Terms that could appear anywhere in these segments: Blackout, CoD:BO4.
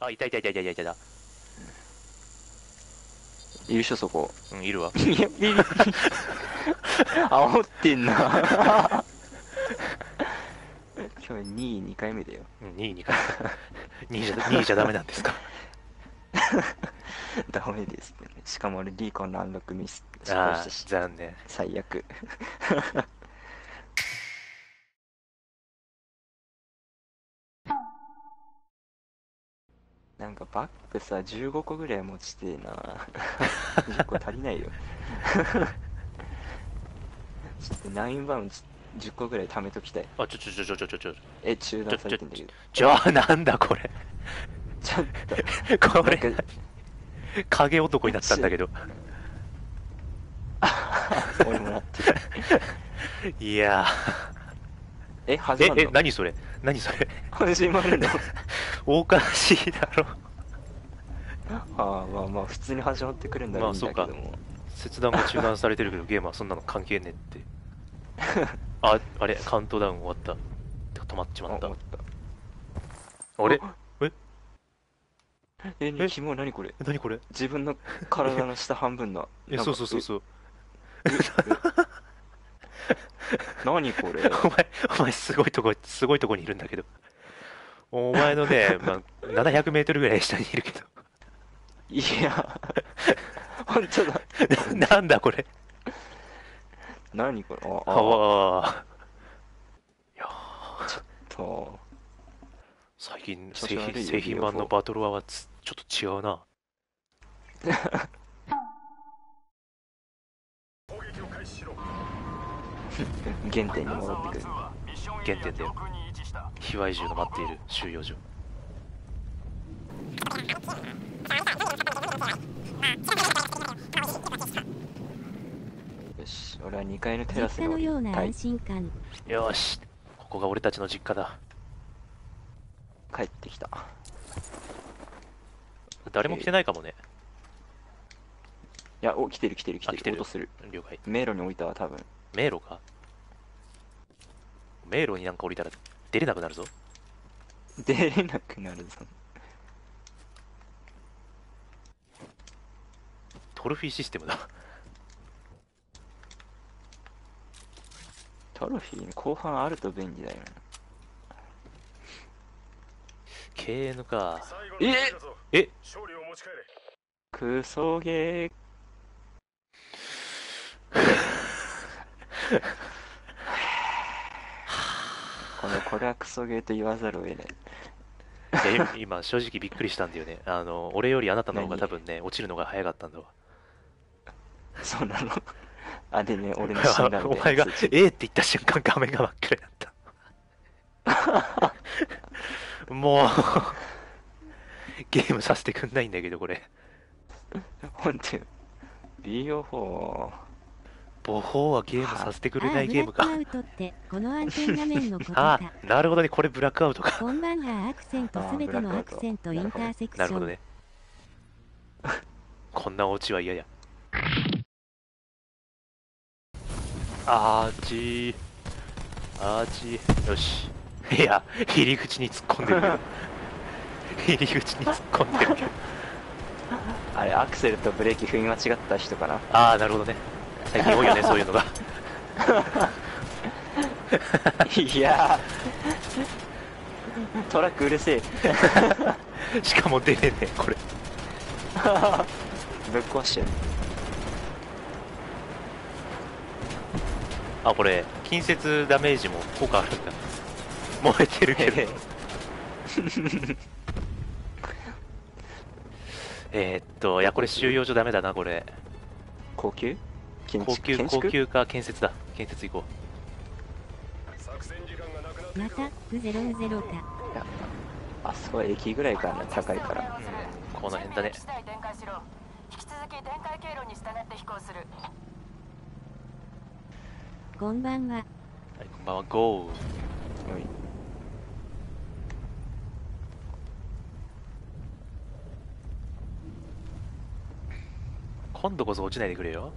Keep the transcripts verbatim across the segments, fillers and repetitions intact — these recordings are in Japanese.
あ、いたいたいたいたいたいた。いるしょ、そこ。うん、いるわ。煽ってんな。今日にいにかいめだよ。うん、にいにかいめ。にいじゃ、にいじゃダメなんですか？ダメですね。しかも俺リーコンのアンロックミス失敗したし。残念。最悪。なんかバッグさじゅうごこぐらい持ちてえな。じゅっこ足りないよ。ちょっときゅうバウンドじゅっこぐらい貯めときたい。あ、ちょちょちょちょちょちょちょ。え、中断されてんだけど。じゃあなんだこれ。ちょっとこれ影男になったんだけど。俺もなってる。いやー。え、始まるの？え、え、何それ？何それ？始まるの？おかしいだろ。ああ、まあまあ普通に始まってくるんだろうけども。まあそうか。切断が中断されてるけどゲームはそんなの関係ねえって。あ、あれカウントダウン終わった。止まっちまった。あ, ったあれ？え？え、ね、キモ、何これ？何これ？自分の体の下半分の。え、そうそうそうそう。何これ。お前、お前すごいとこ、すごいとこにいるんだけど。お前のね、まあ、ななひゃくメートルぐらい下にいるけど。いや、本当だ。な、なんだこれ。何これ。ああ。いやちょっと。最近、製品、製品版のバトルワはちょっと違うな。原点に戻ってくる。原点だよ。卑猥獣の待っている収容所。よし、俺はにかいのテラスのような安心感。よし、ここが俺たちの実家だ。帰ってきた。誰も来てないかもね。いや、お、来てる来てる来てる。来てる。音する。了解。迷路に置いたわ、多分。迷路か。迷路になんか降りたら出れなくなるぞ。出れなくなるぞ。トロフィーシステムだ。トロフィー後半あると便利だよな。ケーエヌ か。ええ、クソゲー。このこれはクソゲーと言わざるを得ない。いや今正直びっくりしたんだよね。あの俺よりあなたの方が多分ね落ちるのが早かったんだわ。そうなの。あでね俺の死んだお前が「えっ!」って言った瞬間画面が真っ暗になった。もうゲームさせてくんないんだけどこれ本当に ビーオーフォーボフォーはゲームさせてくれないゲームか。ああ、なるほどね、これブラックアウトか。なるほどね。こんなオチは嫌や。アーチー、アーチー、よし。いや、入り口に突っ込んでるけど。入り口に突っ込んでるけど。あれ、アクセルとブレーキ踏み間違った人かな。ああ、なるほどね。最近多いよね、そういうのが。いやー、トラックうるせえ。しかも出ねえね、これ。ぶっ壊してる。あ、これ、近接ダメージも効果あるんだ。燃えてるけど。えっと、いや、これ収容所ダメだな、これ。高級高級高級か建設だ。建設行こう。またゼロゼロか。あそこは駅ぐらいかな、高いから、うん、この辺だね。こんばんは。はい、こんばんは。ゴー。今度こそ落ちないでくれよ。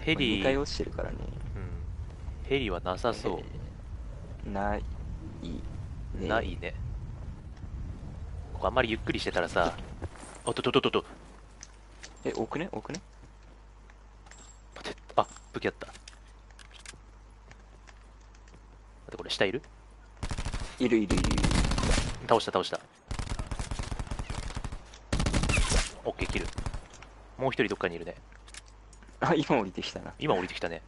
ヘリにかい落ちてるからね、うん、ヘリはなさそう。ない。ないね。ここあんまりゆっくりしてたらさ、おっとっとっとっと。え、多くね多くね待って、あ、武器あった。待って、これ下いるいるいるいる。倒した倒した。オッケー、キル。もう一人どっかにいるね。あ、今降りてきたな。今降りてきたね。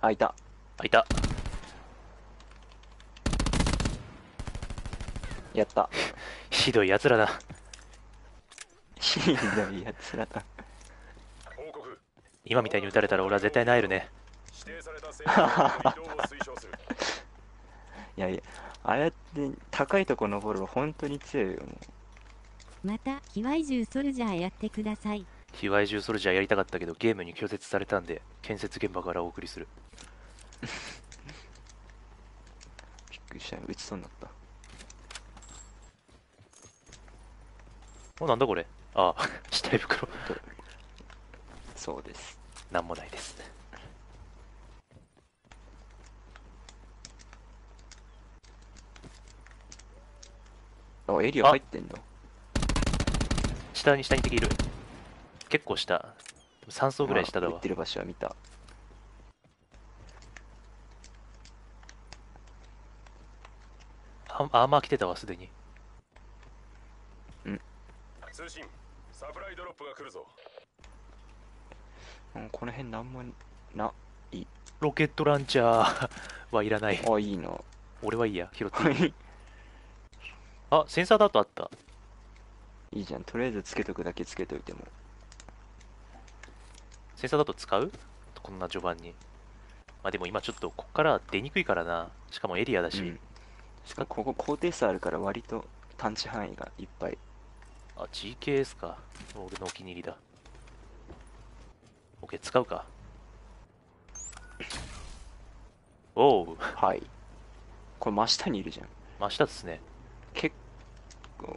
あ、いた。あ、いた。やった。ひどいやつらだ。ひどいやつらだ。今みたいに撃たれたら俺は絶対萎えるね。いやいや、ああやって高いとこ登るの本当に強いよ。また、卑猥獣ソルジャーやってください。卑猥獣ソルジャーやりたかったけどゲームに拒絶されたんで、建設現場からお送りする。びっくりしたよ、撃ちそうになった。お、なんだこれ。ああ、死体袋。そうです、なんもないです。あ、エリア入ってんの。下に下に敵いる。結構下、さん層ぐらい下だわ。撃ってる場所は見た。あ、アーマー来てたわ、すでに。うん、通信、サプライドロップが来るぞ。うん、この辺なんもない。ロケットランチャーはいらない。あ、いいな、俺はいいや、拾っていい。あ、センサーだとあった。いいじゃん、とりあえずつけとくだけつけといても。センサーだと使う？こんな序盤に。まあでも今ちょっとこっから出にくいからな。しかもエリアだし、うん、しかもここ高低差あるから割と探知範囲がいっぱい。あ、 ジーケーエス か、俺のお気に入りだ。 OK、 使うか。おう、はい。これ真下にいるじゃん。真下ですね。結構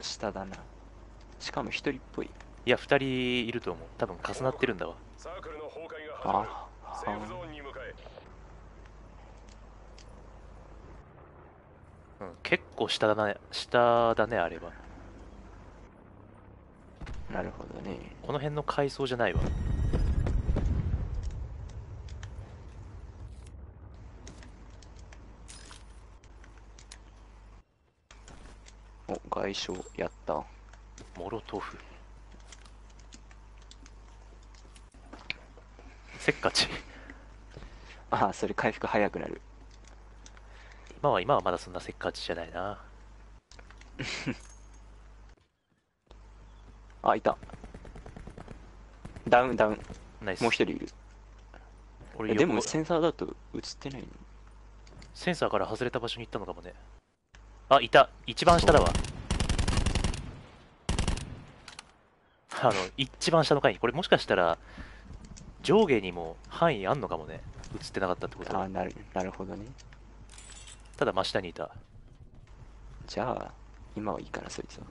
下だな。しかも一人っぽい。いや、二人いると思う。多分重なってるんだわ。ああ、うん、結構下だね。下だね、あれは。なるほどね。この辺の階層じゃないわ。お、外傷やった。モロトフ、せっかち。ああ、それ回復早くなる。今は今はまだそんなせっかちじゃないな。あ、いた。ダウンダウン。ナイス。もう一人いる。俺、でもセンサーだと映ってないの。センサーから外れた場所に行ったのかもね。あ、いた。一番下だわ。あの、一番下の階に。これもしかしたら上下にも範囲あんのかもね。映ってなかったってことは。あ、なる、なるほどね。ただ真下にいた。じゃあ今はいいかな、そいつは。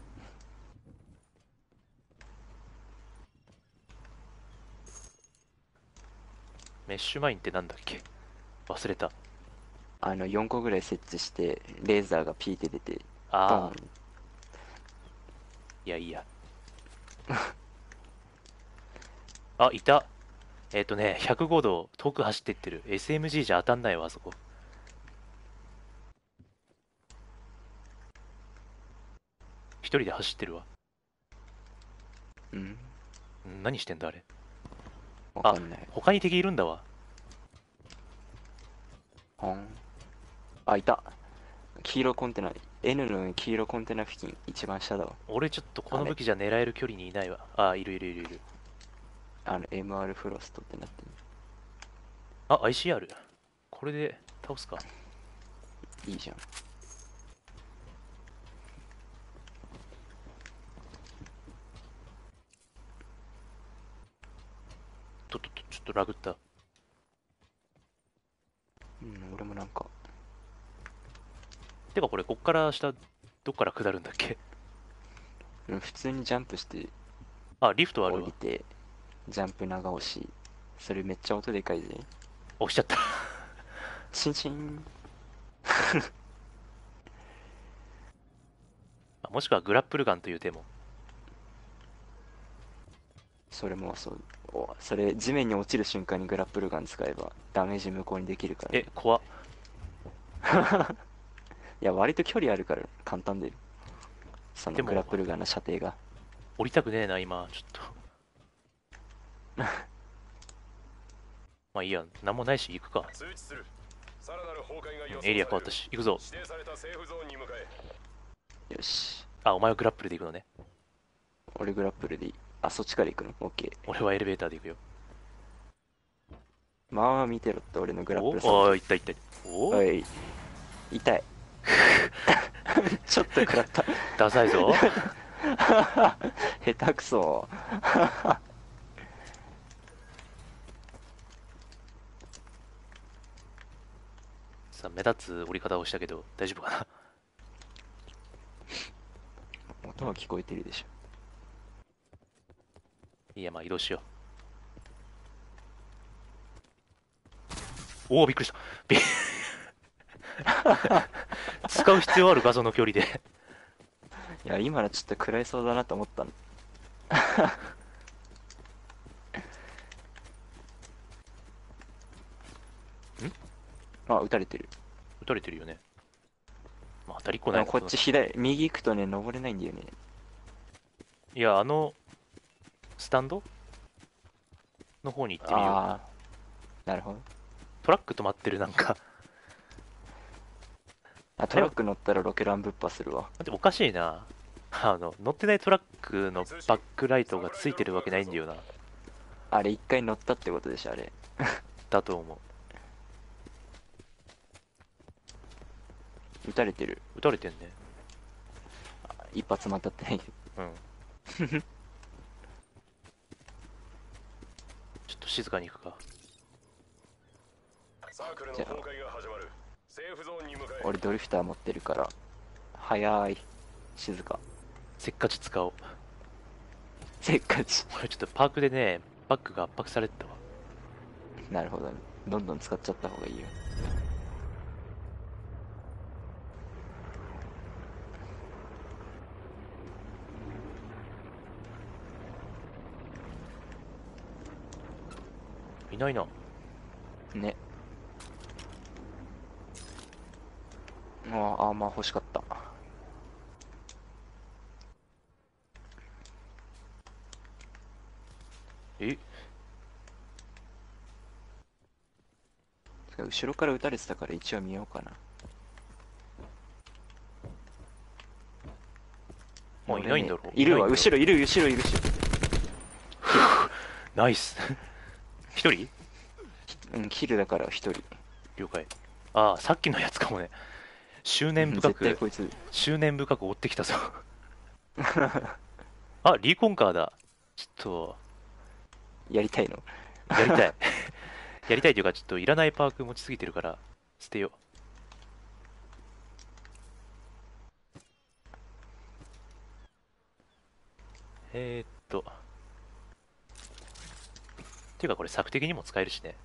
メッシュマインってなんだっけ、忘れた。あのよんこぐらい設置してレーザーがピーって出て、ああ、いやいや。あ、いた。えっとね、ひゃくごど遠く走ってってる。 エスエムジー じゃ当たんないわ、あそこ。一人で走ってるわ。うん、何してんだあれ。わかんない。あ、他に敵いるんだわ。ほん、あ、いた。黄色コンテナ、 N の黄色コンテナ付近、一番下だわ。俺ちょっとこの武器じゃ狙える距離にいないわ。ああ、いるいるいるいる。あの エムアール フロストってなってる。あ、 アイシーアール。 これで倒すか。いいじゃん。とっとっと、ちょっとラグった。うん、俺もなんか。てかこれ、こっから下どっから下るんだっけ。普通にジャンプして。あ、リフトあるわ。降りてジャンプ長押し。それめっちゃ音でかいぜ。押しちゃった。チンチンもしくはグラップルガンという手も。それもそう、それ地面に落ちる瞬間にグラップルガン使えばダメージ無効にできるから、ね、え怖っいや割と距離あるから簡単で、そのグラップルガンの射程が。降りたくねえな今ちょっとまあいいや、何もないし行くか。エリア変わったし行くぞ。よし、あお前はグラップルで行くのね。俺グラップルでいい。あそっちから行くの。オッケー。俺はエレベーターで行くよ。まあ見てろって俺のグラップルさん。おーいったいった。おい痛いちょっと食らった。ダサいぞ下手くそさあ目立つ折り方をしたけど大丈夫かな音は聞こえてるでしょ。いやまあ移動しよう。おおびっくりしたびっ使う必要ある画像の距離でいや今のちょっと食らいそうだなと思ったのんあ撃たれてる撃たれてるよね。まあ当たりっこないな。こっち左右行くとね登れないんだよね。いやあのスタンドの方に行ってみよう。あーなるほど。トラック止まってるなんかあトラック乗ったらロケランぶっ破するわ。だっておかしいな、あの乗ってないトラックのバックライトがついてるわけないんだよな。あれ一回乗ったってことでしょあれだと思う。撃たれてる撃たれてんね。一発も当たってないけどうんちょっと静かに行くか。じゃあ俺ドリフター持ってるから早い静か。せっかち使おうせっかち。俺ちょっとパークでねバックが圧迫されてたわ。なるほどね、どんどん使っちゃった方がいいよ。いないなね。ああアーマー欲しかった。え後ろから撃たれてたから一応見ようかな。もういないんだろう、ね、いるわ後ろいる後ろいる後ろナイス一人うんキルだから一人。了解。ああさっきのやつかもね。執念深く執念深く追ってきたぞあリーコンカーだ。ちょっとやりたいのやりたいやりたいというかちょっといらないパーク持ちすぎてるから捨てよう。えー、っとっていうかこれ策的にも使えるしね。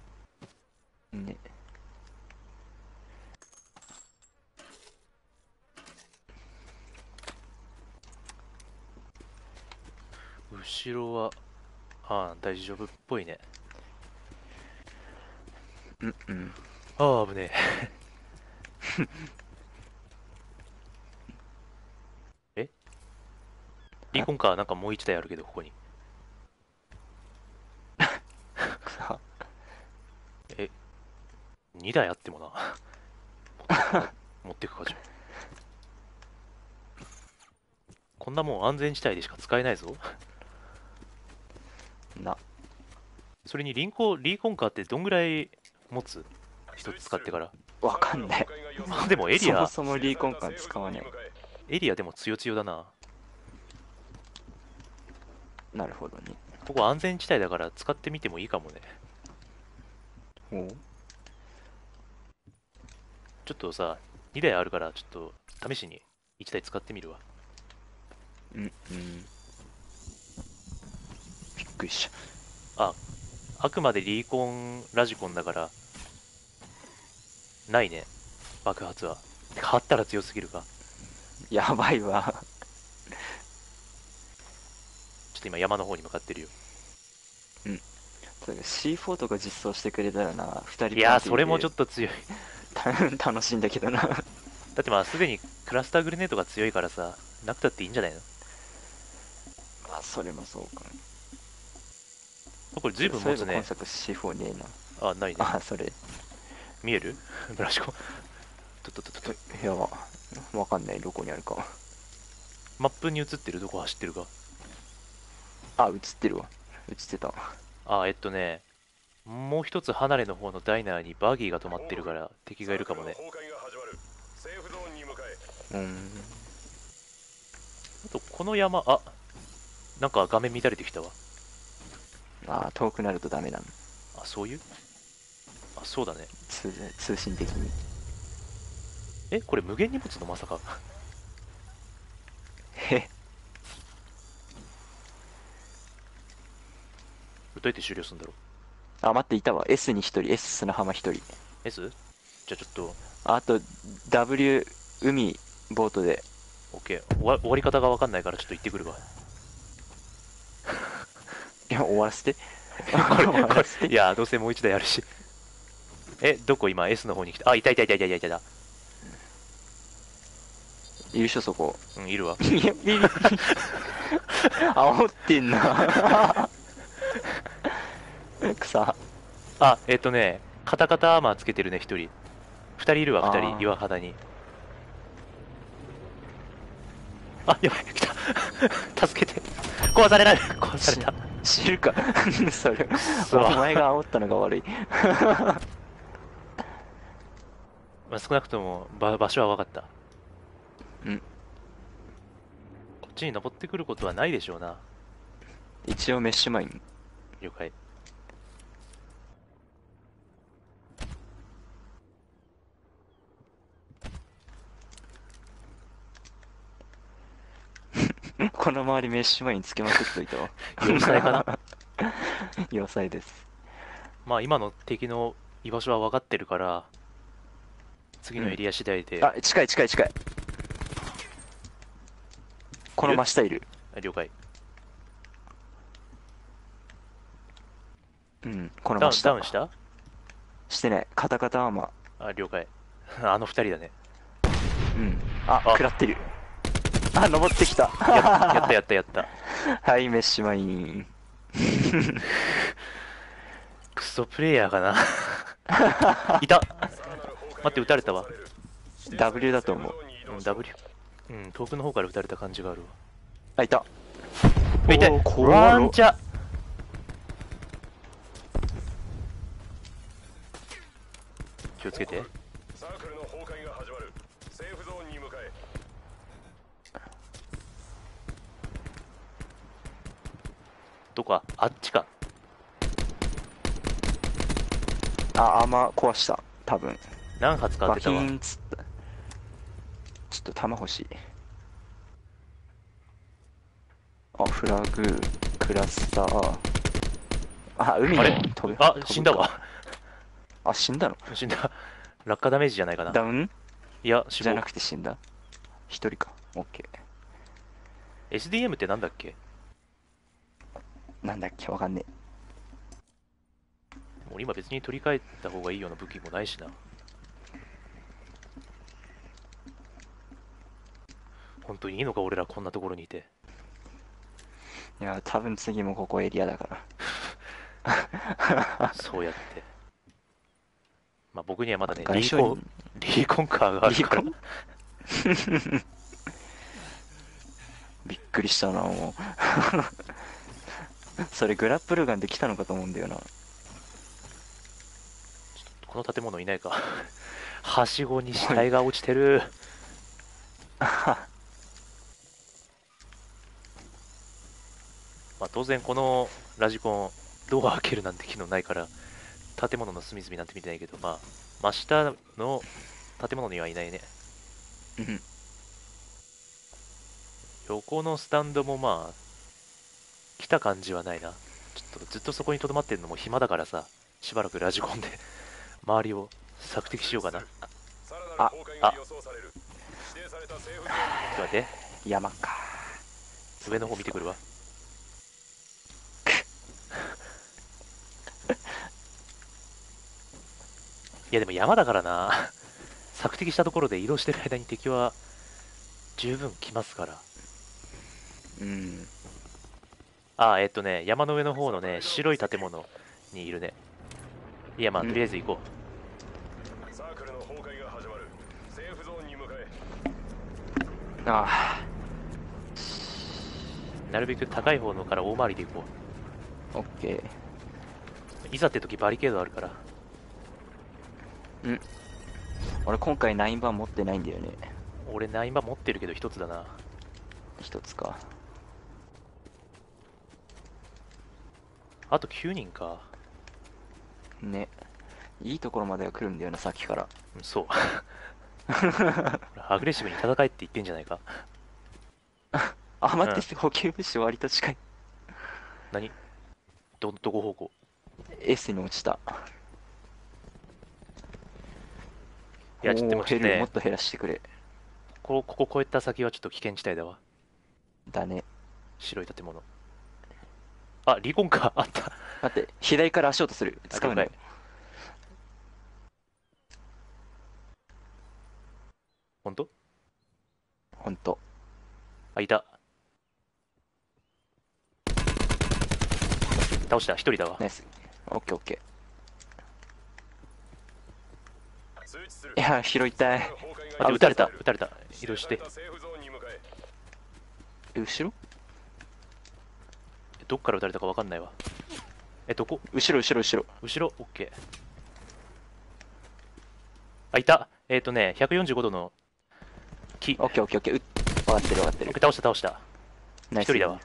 ね後ろはああ大丈夫っぽいね。うんうん。ああ危ねええリーコンカーなんかもう一台あるけどここにえにだいあってもな持ってくかじゃこんなもん安全地帯でしか使えないぞな。それにリンコリーコンカーってどんぐらい持つ？一つ使ってからわかんない。でもエリアそもそもリーコンカー使わない。エリアでも強強だな。なるほどね。ここ安全地帯だから使ってみてもいいかもね。おちょっとさにだいあるからちょっと試しにいちだい使ってみるわ。うんうん。あ、あくまでリーコンラジコンだからないね、爆発は。張ったら強すぎるか。やばいわ。ちょっと今山の方に向かってるよ。うん、 シーフォー とか実装してくれたらな、ふたりで。いやー、それもちょっと強い。楽しいんだけどな。だってまあすでにクラスターグレネードが強いからさ、なくたっていいんじゃないの。まあそれもそうか、ね、これ随分持つね。今作 シーフォー ねえな。あ、ないね。あ、それ見える？ブラシコ。ととととと。いや、わかんない、どこにあるか。マップに映ってる、どこ走ってるか。あ、映ってるわ。映ってた。あ、えっとね、もう一つ離れの方のダイナーにバギーが止まってるから、敵がいるかもね。うん。あと、この山、あ、なんか画面乱れてきたわ。ああ、遠くなるとダメなの。あ、そういう、あ、そうだね。通、通信的に。え、これ無限に持つの、まさか。へどうやって終了するんだろう。あ、待って、いたわ。 S にひとり、 S 砂浜ひとり、 S？ じゃあちょっと、あと ダブリュー 海ボートで OK。 終わ、終わり方が分かんないからちょっと行ってくるわ。いや、終わらせて。いや、どうせもういちだいあるし。え、どこ今 S の方に来た。あ、いたいたいたいたいたいた、いるしょ、そこ。うん、いるわ。煽ってんな。草。あ、えっとね、カタカタアーマーつけてるね、一人。二人いるわ、二人、岩肌に。あ、やばい、来た。助けて。壊されない。壊された。知るか。それ。お前が煽ったのが悪い。まあ、少なくとも、ば、場所は分かった。うん。こっちに登ってくることはないでしょうな。一応メッシュマイン。了解。この周りメッシュマインつけまくっといたわ。要塞かな。要塞です。まあ今の敵の居場所は分かってるから、次のエリア次第で、うん、あ、近い近い近い、この真下いる。了解。うん、この真下。ダウンしたしてない。カタカタアーマー。あ、了解。あのふたりだね。うん。あ、食らってる。あ、登ってきた。や, やったやったやった。はい、メッシュマイン。クソプレイヤーかな。いた。待って、撃たれたわ。 ダブリュー だと思う。うん、ダブリュー。 うん、遠くの方から撃たれた感じがあるわ。あ、いた。いた。ワンチャ。気をつけて。どこか、あっちか。あ、アーマー壊した多分。何発か当てたわ。バキーンつった。ちょっと弾欲しい。あ、フラグ、クラスター。あ、海の飛ぶ。あ、死んだわ。あ、死んだの。死んだ。落下ダメージじゃないかな。ダウン？いや、死亡。じゃなくて死んだ。一人か。オッケー。エスディーエム ってなんだっけ？なんだっけ、わかんねえ。俺今別に取り替えた方がいいような武器もないしな。本当にいいのか、俺らこんなところにいて。いや、多分次もここエリアだから。そうやって。まあ僕にはまだね、リーコン、リーコンカーがあるから。びっくりしたな、もう。それグラップルガンで来たのかと思うんだよな。ちょっとこの建物いないか。はしごに死体が落ちてる。まあ当然このラジコンドア開けるなんて機能ないから、建物の隅々なんて見てないけど、まあ真下の建物にはいないね。横のスタンドもまあ来た感じはないな。ちょっとずっとそこにとどまってるのも暇だからさ、しばらくラジコンで周りを索敵しようかな。ああ、ちょっと待って、山か、上の方見てくるわ。いやでも山だからな、索敵したところで移動してる間に敵は十分来ますから。うん、ああ、えっとね、山の上の方のね、白い建物にいるね。いや、まあ、とりあえず行こう。サークルの崩壊が始まる。セーフゾーンに向かえ。ああ。なるべく高い方のから大回りで行こう。オッケー。いざって時バリケードあるから。うん。俺、今回きゅう番持ってないんだよね。俺、きゅう番持ってるけど、一つだな。一つか。あときゅう人かね。いいところまでは来るんだよな、さっきから。そうアグレッシブに戦えって言ってんじゃないか。あ、待って、うん、補給物資割と近い。何、どどこ方向？ エス に落ちた。いや、ちょっと待ってね、もっと減らしてくれ。ここ、ここ越えた先はちょっと危険地帯だわ。だね。白い建物、あ、離婚か。あった。待って、左から足音する。使うない。ほんと？ほんと。あ、いた。倒した、一人だわ。ナイス。オッケーオッケー。いや、拾いたい。あ、撃たれた、撃たれた。移動して。後ろ？どっから撃たれたか分かんないわ。え、どこ？後ろ後ろ後ろ後ろ。オッケー。あ、いた。えっ、ー、とね、ひゃくよんじゅうごどの木。オッケーオッケーオッケー。分かってる分かってる。倒した倒した。一人だわ。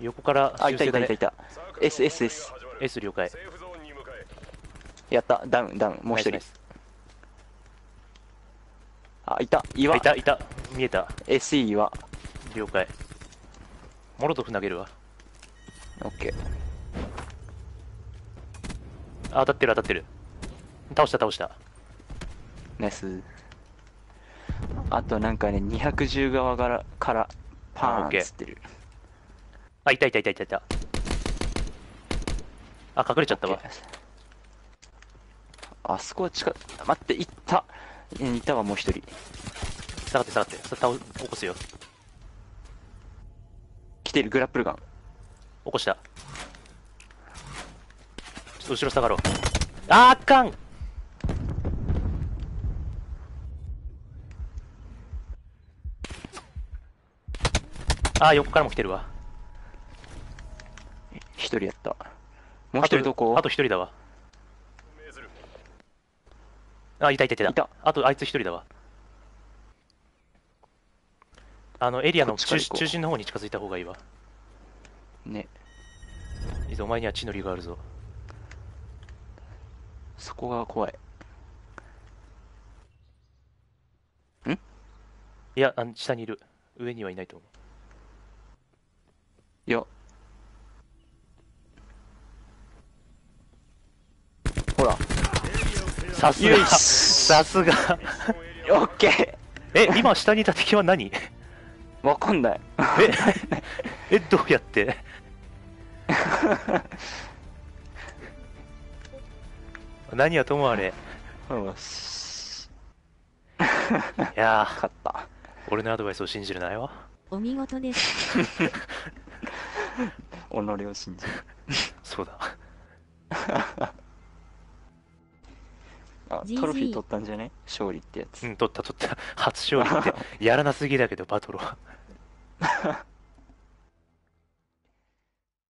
横から、あ、いたいたいたいた。S、S、S。S 了解。やった、ダウン、ダウン、もう一人。あ、いた、岩。いた、いた、見えた。エスイー 岩。了解。モロトフ投げるわ。オッケー。あ、当たってる、当たってる。倒した、倒した。ナイス。あとなんかね、にひゃくじゅう側から、からパーンってつってる。あ、いたいたいたいたいた。あ、隠れちゃったわ。あそこは近っ。待って、いった。いたわ、もう一人。下がって下がって、倒起こすよ。来てる、グラップルガン起こした。ちょっと後ろ下がろう。あー、あかん。あー、横からも来てるわ。一人やった。もう一人どこ？あと一人だわ。あ、いたいたいたいた。あとあいつ一人だわ。あのエリアの中心の方に近づいた方がいいわ。ね。いいぞ、お前には地の利があるぞ。そこが怖い。ん？いや、あの下にいる。上にはいないと思う。いや。ほら。さすが、さすが。オッケー。え、今下にいた敵は何？わかんない。え、え、どうやって？何はともあれ。よし。いやー、勝った。俺のアドバイスを信じるなよ。お見事です。己を信じる。そうだ。トロフィー取ったんじゃね？勝利ってやつ。うん、取った取った。初勝利ってやらなすぎだけど、バトルは。